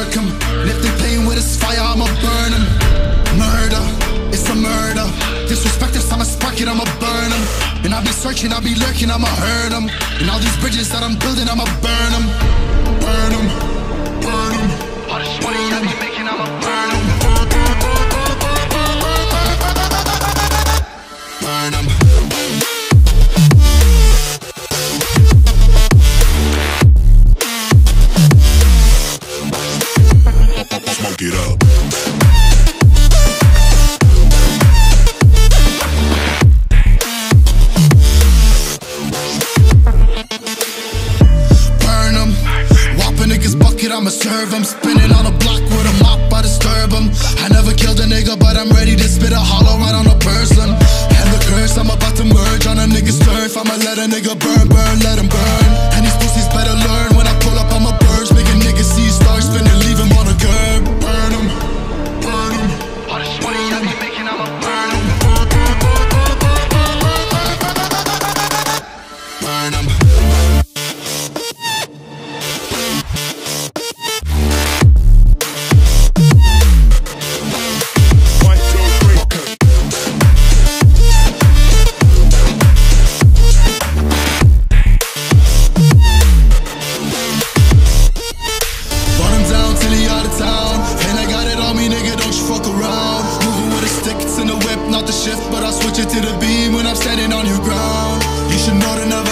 work him. Lift the pain with his fire, I'ma burn him. Murder, it's a murder. Disrespect this, I'ma spark it, I'ma burn him. And I'll be searching, I'll be lurking, I'ma hurt him. And all these bridges that I'm building, I'ma burn him. Burn him, burn him, burn him, I'ma burn him. Burn him. Get up. Burn 'em. Whopping niggas bucket, I'ma serve 'em. Spinning on a block with a mop, I disturb 'em. I never killed a nigga, but I'm ready to spit a hollow right on a person. And the curse, I'm about to merge on a nigga's turf. I'ma let a nigga burn, burn, let him burn. And these pussies better learn. When I pull up, I'ma purge. Make a nigga see stars, spin and leave him on a curb. Burn 'em. Shift, but I'll switch it to the beam when I'm standing on your ground. You should know to never